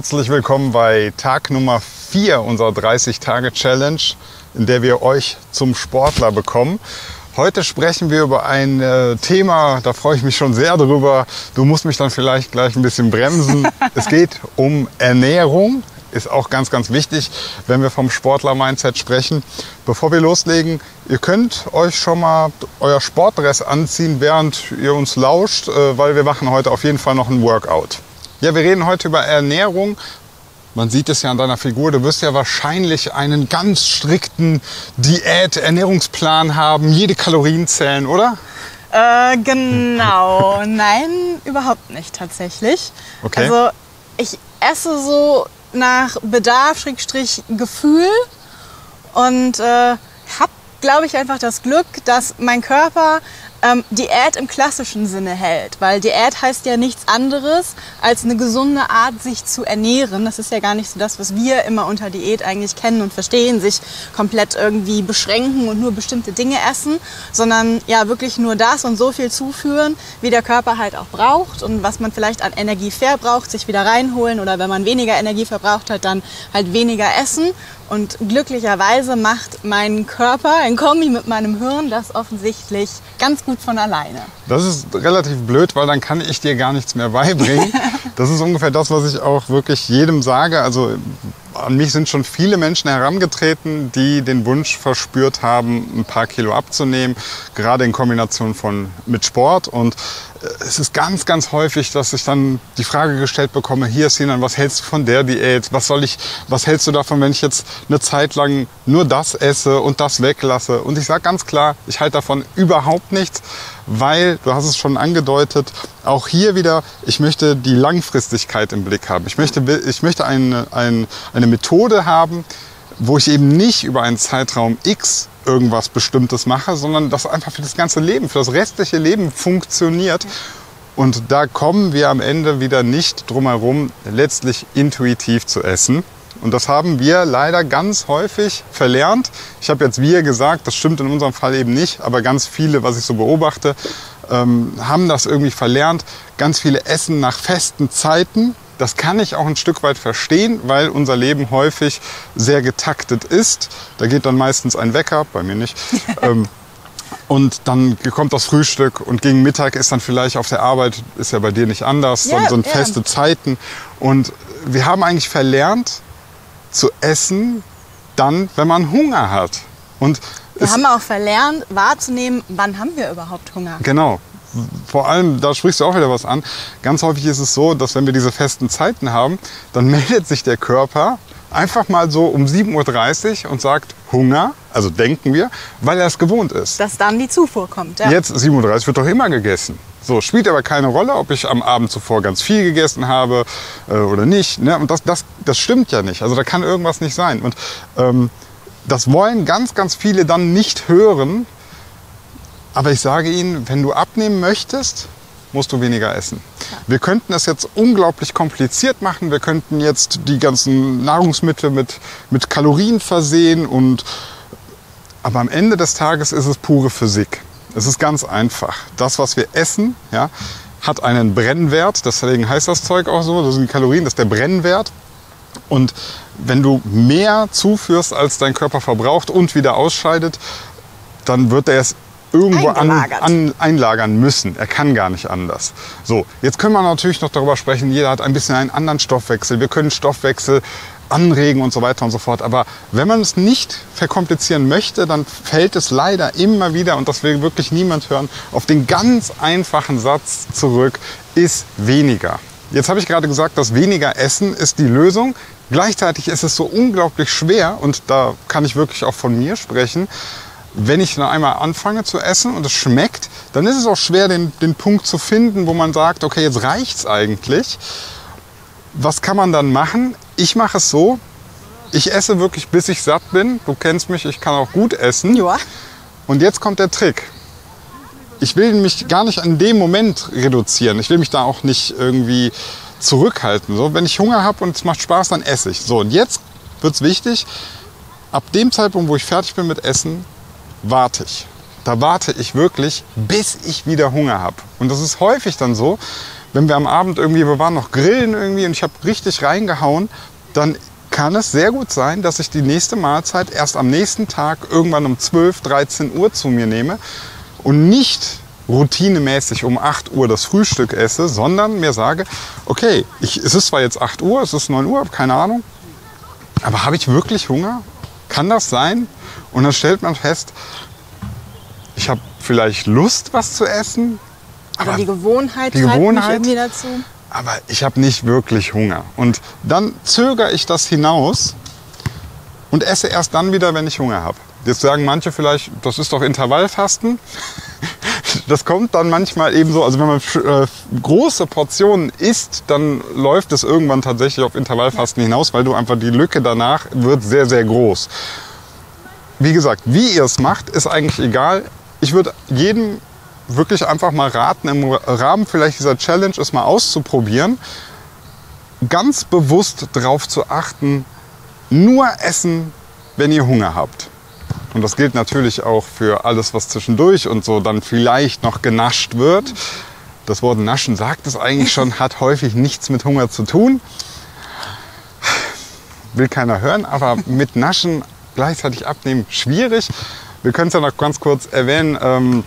Herzlich willkommen bei Tag Nummer 4 unserer 30-Tage-Challenge, in der wir euch zum Sportler bekommen. Heute sprechen wir über ein Thema, da freue ich mich schon sehr drüber. Du musst mich dann vielleicht gleich ein bisschen bremsen. Es geht um Ernährung, ist auch ganz, ganz wichtig, wenn wir vom Sportler-Mindset sprechen. Bevor wir loslegen, ihr könnt euch schon mal euer Sportdress anziehen, während ihr uns lauscht, weil wir machen heute auf jeden Fall noch ein Workout. Ja, wir reden heute über Ernährung. Man sieht es ja an deiner Figur, du wirst ja wahrscheinlich einen ganz strikten Diät-Ernährungsplan haben, jede Kalorien zählen, oder? Genau. Nein, überhaupt nicht tatsächlich. Okay. Also ich esse so nach Bedarf, Schrägstrich Gefühl und habe, glaube ich, einfach das Glück, dass mein Körper Diät im klassischen Sinne hält, weil Diät heißt ja nichts anderes als eine gesunde Art, sich zu ernähren. Das ist ja gar nicht so das, was wir immer unter Diät eigentlich kennen und verstehen, sich komplett irgendwie beschränken und nur bestimmte Dinge essen, sondern ja wirklich nur das und so viel zuführen, wie der Körper halt auch braucht und was man vielleicht an Energie verbraucht, sich wieder reinholen oder wenn man weniger Energie verbraucht hat, dann halt weniger essen. Und glücklicherweise macht mein Körper ein Kombi mit meinem Hirn das offensichtlich ganz gut von alleine. Das ist relativ blöd, weil dann kann ich dir gar nichts mehr beibringen. Das ist ungefähr das, was ich auch wirklich jedem sage. Also an mich sind schon viele Menschen herangetreten, die den Wunsch verspürt haben, ein paar Kilo abzunehmen, gerade in Kombination mit Sport. Und es ist ganz, ganz häufig, dass ich dann die Frage gestellt bekomme, hier Sinan, was hältst du von der Diät? Was hältst du davon, wenn ich jetzt eine Zeit lang nur das esse und das weglasse? Und ich sage ganz klar, ich halte davon überhaupt nichts, weil, du hast es schon angedeutet, auch hier wieder, ich möchte die Langfristigkeit im Blick haben. Ich möchte eine Methode haben, wo ich eben nicht über einen Zeitraum X irgendwas Bestimmtes mache, sondern das einfach für das ganze Leben, für das restliche Leben funktioniert. Und da kommen wir am Ende wieder nicht drum herum, letztlich intuitiv zu essen. Und das haben wir leider ganz häufig verlernt. Ich habe jetzt wir gesagt, das stimmt in unserem Fall eben nicht, aber ganz viele, was ich so beobachte, haben das irgendwie verlernt. Ganz viele essen nach festen Zeiten. Das kann ich auch ein Stück weit verstehen, weil unser Leben häufig sehr getaktet ist. Da geht dann meistens ein Wecker, bei mir nicht. Und dann kommt das Frühstück und gegen Mittag ist dann vielleicht auf der Arbeit, ist ja bei dir nicht anders, ja, so feste Zeiten. Und wir haben eigentlich verlernt zu essen, dann, wenn man Hunger hat. Und wir haben auch verlernt wahrzunehmen, wann haben wir überhaupt Hunger. Genau. Vor allem, da sprichst du auch wieder was an, ganz häufig ist es so, dass wenn wir diese festen Zeiten haben, dann meldet sich der Körper einfach mal so um 7:30 Uhr und sagt Hunger, also denken wir, weil er es gewohnt ist. Dass dann die Zufuhr kommt, ja. Jetzt 7:30 Uhr wird doch immer gegessen. So, spielt aber keine Rolle, ob ich am Abend zuvor ganz viel gegessen habe oder nicht. Ne? Und das stimmt ja nicht, also da kann irgendwas nicht sein. Und das wollen ganz, ganz viele dann nicht hören. Aber ich sage Ihnen, wenn du abnehmen möchtest, musst du weniger essen. Wir könnten das jetzt unglaublich kompliziert machen. Wir könnten jetzt die ganzen Nahrungsmittel mit Kalorien versehen. Aber am Ende des Tages ist es pure Physik. Es ist ganz einfach. Das, was wir essen, ja, hat einen Brennwert. Deswegen heißt das Zeug auch so. Das sind die Kalorien, das ist der Brennwert. Und wenn du mehr zuführst, als dein Körper verbraucht und wieder ausscheidet, dann wird er es irgendwo einlagern müssen. Er kann gar nicht anders. So, jetzt können wir natürlich noch darüber sprechen, jeder hat ein bisschen einen anderen Stoffwechsel. Wir können Stoffwechsel anregen und so weiter und so fort. Aber wenn man es nicht verkomplizieren möchte, dann fällt es leider immer wieder, und das will wirklich niemand hören, auf den ganz einfachen Satz zurück, iss weniger. Jetzt habe ich gerade gesagt, dass weniger Essen ist die Lösung. Gleichzeitig ist es so unglaublich schwer, und da kann ich wirklich auch von mir sprechen, wenn ich dann einmal anfange zu essen und es schmeckt, dann ist es auch schwer, den Punkt zu finden, wo man sagt, okay, jetzt reicht's eigentlich. Was kann man dann machen? Ich mache es so, ich esse wirklich, bis ich satt bin. Du kennst mich, ich kann auch gut essen. Ja. Und jetzt kommt der Trick. Ich will mich gar nicht an dem Moment reduzieren. Ich will mich da auch nicht irgendwie zurückhalten. So, wenn ich Hunger habe und es macht Spaß, dann esse ich. So, und jetzt wird's wichtig, ab dem Zeitpunkt, wo ich fertig bin mit Essen, warte ich. Da warte ich wirklich, bis ich wieder Hunger habe. Und das ist häufig dann so, wenn wir am Abend irgendwie, wir waren noch grillen irgendwie und ich habe richtig reingehauen, dann kann es sehr gut sein, dass ich die nächste Mahlzeit erst am nächsten Tag irgendwann um 12, 13 Uhr zu mir nehme und nicht routinemäßig um 8 Uhr das Frühstück esse, sondern mir sage, okay, es ist zwar jetzt 8 Uhr, es ist 9 Uhr, keine Ahnung, aber habe ich wirklich Hunger? Kann das sein? Und dann stellt man fest, ich habe vielleicht Lust, was zu essen. Aber die Gewohnheit treibt mich irgendwie dazu. Aber ich habe nicht wirklich Hunger. Und dann zögere ich das hinaus und esse erst dann wieder, wenn ich Hunger habe. Jetzt sagen manche vielleicht, das ist doch Intervallfasten. Das kommt dann manchmal eben so, also wenn man große Portionen isst, dann läuft es irgendwann tatsächlich auf Intervallfasten hinaus, weil du einfach die Lücke danach wird sehr, sehr groß. Wie gesagt, wie ihr es macht, ist eigentlich egal. Ich würde jedem wirklich einfach mal raten, im Rahmen vielleicht dieser Challenge es mal auszuprobieren, ganz bewusst darauf zu achten, nur essen, wenn ihr Hunger habt. Und das gilt natürlich auch für alles, was zwischendurch und so dann vielleicht noch genascht wird. Das Wort naschen sagt es eigentlich schon, hat häufig nichts mit Hunger zu tun. Will keiner hören, aber mit Naschen gleichzeitig abnehmen, schwierig. Wir können es ja noch ganz kurz erwähnen,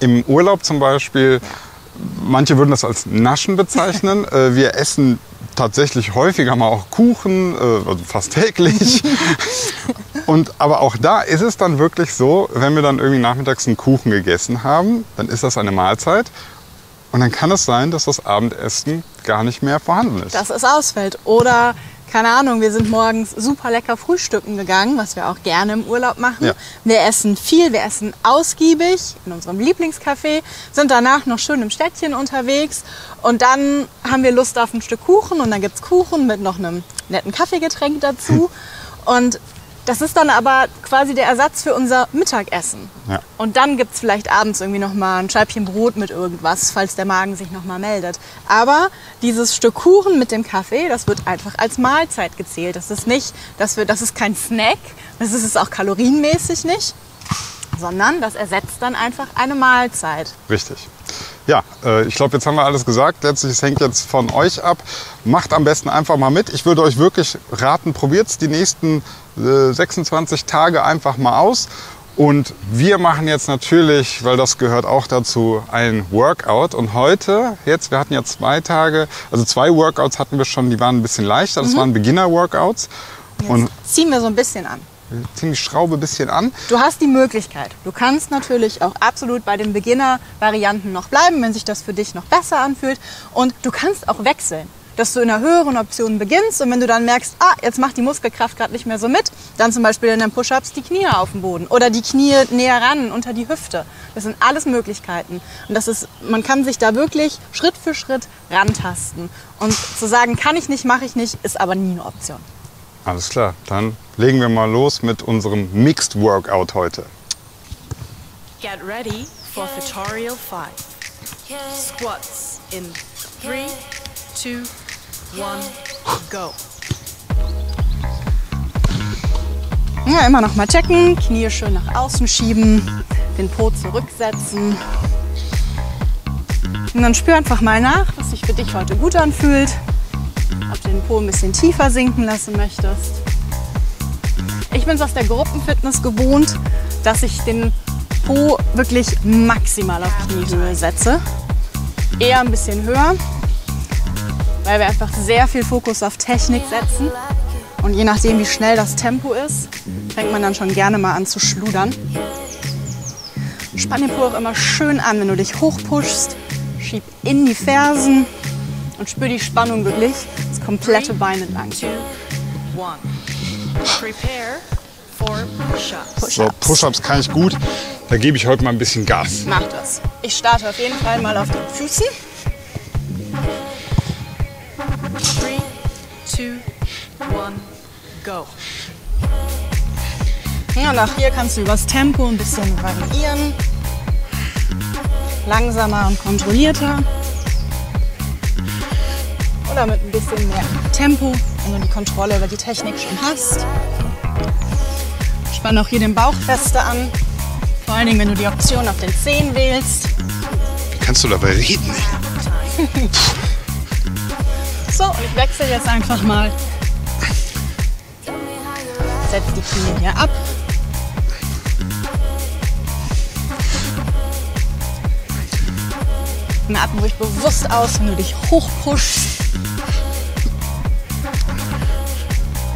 im Urlaub zum Beispiel, manche würden das als Naschen bezeichnen. Wir essen tatsächlich häufiger mal auch Kuchen, also fast täglich. Und, aber auch da ist es dann wirklich so, wenn wir dann irgendwie nachmittags einen Kuchen gegessen haben, dann ist das eine Mahlzeit. Und dann kann es sein, dass das Abendessen gar nicht mehr vorhanden ist. Dass es ausfällt. Oder, keine Ahnung, wir sind morgens super lecker frühstücken gegangen, was wir auch gerne im Urlaub machen. Ja. Wir essen viel, wir essen ausgiebig in unserem Lieblingscafé, sind danach noch schön im Städtchen unterwegs. Und dann haben wir Lust auf ein Stück Kuchen und dann gibt es Kuchen mit noch einem netten Kaffeegetränk dazu. Und das ist dann aber quasi der Ersatz für unser Mittagessen. Ja. Und dann gibt es vielleicht abends irgendwie noch mal ein Scheibchen Brot mit irgendwas, falls der Magen sich noch mal meldet. Aber dieses Stück Kuchen mit dem Kaffee, das wird einfach als Mahlzeit gezählt. Das ist nicht, das ist kein Snack, das ist es auch kalorienmäßig nicht, sondern das ersetzt dann einfach eine Mahlzeit. Richtig. Ja, ich glaube, jetzt haben wir alles gesagt. Letztlich, es hängt jetzt von euch ab. Macht am besten einfach mal mit. Ich würde euch wirklich raten, probiert es die nächsten 26 Tage einfach mal aus. Und wir machen jetzt natürlich, weil das gehört auch dazu, ein Workout. Und heute, jetzt, wir hatten ja 2 Tage, also 2 Workouts hatten wir schon, die waren ein bisschen leichter. Das waren Beginner-Workouts. Und ziehen wir so ein bisschen an. Wir ziehen die Schraube ein bisschen an. Du hast die Möglichkeit. Du kannst natürlich auch absolut bei den Beginner-Varianten noch bleiben, wenn sich das für dich noch besser anfühlt. Und du kannst auch wechseln, dass du in einer höheren Option beginnst. Und wenn du dann merkst, ah, jetzt macht die Muskelkraft gerade nicht mehr so mit, dann zum Beispiel in den Push-Ups die Knie auf den Boden oder die Knie näher ran unter die Hüfte. Das sind alles Möglichkeiten. Und das ist, man kann sich da wirklich Schritt für Schritt rantasten. Und zu sagen, kann ich nicht, mache ich nicht, ist aber nie eine Option. Alles klar, dann legen wir mal los mit unserem Mixed Workout heute. Get ready for Tutorial 5. Squats in 3, 2, 1, go. Ja, immer noch mal checken, Knie schön nach außen schieben, den Po zurücksetzen. Und dann spür einfach mal nach, was sich für dich heute gut anfühlt. Ob du den Po ein bisschen tiefer sinken lassen möchtest. Ich bin es aus der Gruppenfitness gewohnt, dass ich den Po wirklich maximal auf Kniehöhe setze. Eher ein bisschen höher, weil wir einfach sehr viel Fokus auf Technik setzen. Und je nachdem, wie schnell das Tempo ist, fängt man dann schon gerne mal an zu schludern. Spann den Po auch immer schön an, wenn du dich hochpushst. Schieb in die Fersen. Und spür die Spannung wirklich das komplette Bein entlang. So, Push-Ups kann ich gut. Da gebe ich heute mal ein bisschen Gas. Mach das. Ich starte auf jeden Fall mal auf den Füßen. 3, 2, 1, go. Ja, und auch hier kannst du übers Tempo ein bisschen variieren. Langsamer und kontrollierter. Oder mit ein bisschen mehr Tempo, wenn du die Kontrolle über die Technik schon hast. Spann auch hier den Bauch fester an, vor allen Dingen, wenn du die Option auf den Zehen wählst. Kannst du dabei reden? So, und ich wechsle jetzt einfach mal. Setz die Knie hier ab. Atme ruhig bewusst aus, wenn du dich hochpushst.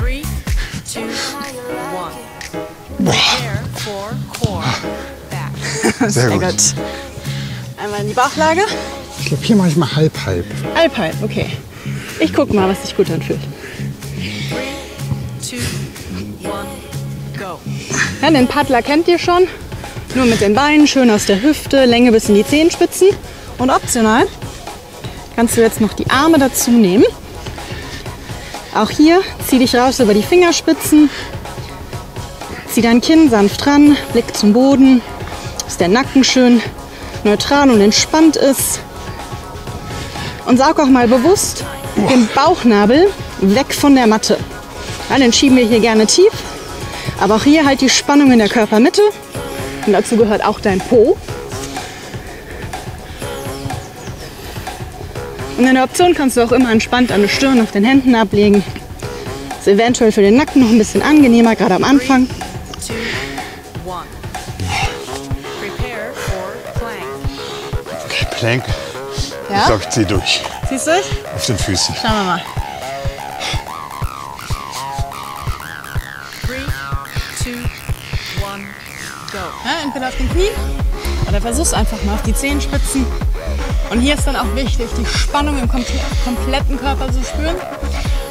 3, 2, 1. Sehr gut. Einmal in die Bauchlage. Ich glaube, hier mache ich mal halb-halb. Halb-halb, okay. Ich gucke mal, was sich gut anfühlt. 3, 2, 1, go. Ja, den Paddler kennt ihr schon. Nur mit den Beinen, schön aus der Hüfte, Länge bis in die Zehenspitzen. Und optional kannst du jetzt noch die Arme dazu nehmen. Auch hier zieh dich raus über die Fingerspitzen. Zieh dein Kinn sanft ran, Blick zum Boden, dass der Nacken schön neutral und entspannt ist. Und saug auch mal bewusst den Bauchnabel weg von der Matte. Ja, den schieben wir hier gerne tief. Aber auch hier halt die Spannung in der Körpermitte. Und dazu gehört auch dein Po. Und in der Option kannst du auch immer entspannt an der Stirn auf den Händen ablegen. Ist eventuell für den Nacken noch ein bisschen angenehmer, gerade am Anfang. 3, 2, 1. Prepare for Plank. Okay, Plank. Ja? Ich glaube, ich ziehe durch. Ziehst du durch? Auf den Füßen. Schauen wir mal. 3, 2, 1, go. Ja, entweder auf den Knien oder versuch's einfach mal auf die Zehenspitzen. Und hier ist dann auch wichtig, die Spannung im kompletten Körper zu spüren.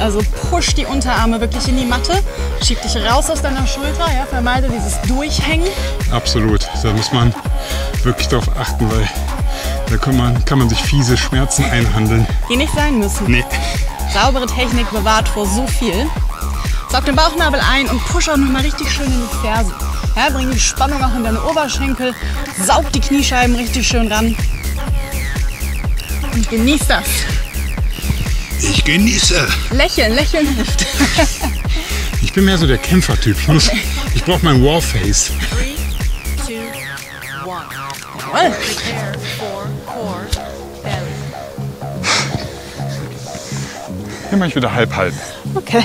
Also push die Unterarme wirklich in die Matte, schieb dich raus aus deiner Schulter, ja, vermeide dieses Durchhängen. Absolut, da muss man wirklich drauf achten, weil da kann man sich fiese Schmerzen einhandeln. Die nicht sein müssen. Nee. Saubere Technik bewahrt vor so viel. Saug den Bauchnabel ein und push auch nochmal richtig schön in die Ferse. Ja, bring die Spannung auch in deine Oberschenkel, saug die Kniescheiben richtig schön ran. Und genieß das. Ich genieße. Lächeln, lächeln hilft. Ich bin mehr so der Kämpfertyp. Okay. Ich brauche mein Warface. 3, 2, 1. Hier mache ich wieder halb-halb. Okay.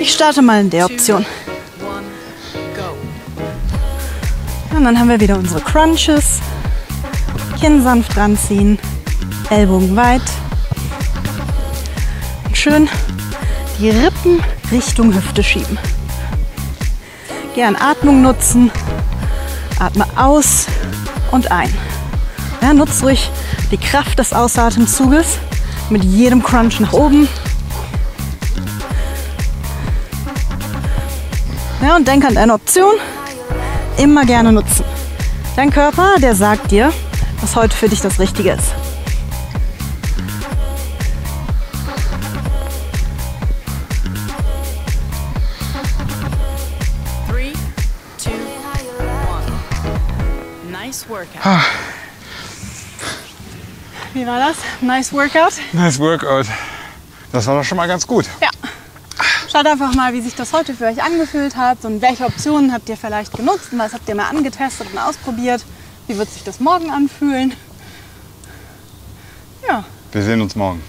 Ich starte mal in der Option. Und dann haben wir wieder unsere Crunches. Kinn sanft ranziehen, Ellbogen weit. Und schön die Rippen Richtung Hüfte schieben. Gern Atmung nutzen. Atme aus und ein. Ja, nutz ruhig die Kraft des Ausatemzuges mit jedem Crunch nach oben. Ja, und denk an deine Option. Immer gerne nutzen. Dein Körper, der sagt dir, was heute für dich das Richtige ist. Wie war das? Nice workout? Nice workout. Das war doch schon mal ganz gut. Ja. Schaut einfach mal, wie sich das heute für euch angefühlt hat und welche Optionen habt ihr vielleicht genutzt und was habt ihr mal angetestet und ausprobiert. Wie wird sich das morgen anfühlen? Ja. Wir sehen uns morgen.